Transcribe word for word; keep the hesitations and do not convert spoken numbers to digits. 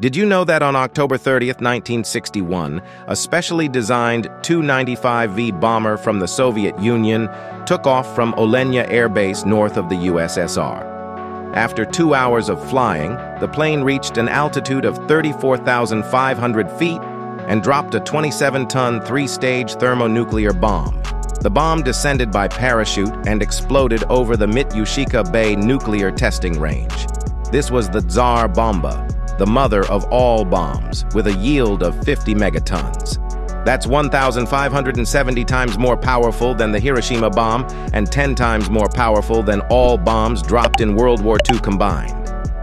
Did you know that on October thirtieth, nineteen sixty-one, a specially designed Tu ninety-five V bomber from the Soviet Union took off from Olenya Air Base north of the U S S R? After two hours of flying, the plane reached an altitude of thirty-four thousand five hundred feet and dropped a twenty-seven ton three-stage thermonuclear bomb. The bomb descended by parachute and exploded over the Mityushika Bay nuclear testing range. This was the Tsar Bomba, the mother of all bombs, with a yield of fifty megatons. That's one thousand five hundred seventy times more powerful than the Hiroshima bomb and ten times more powerful than all bombs dropped in World War Two combined.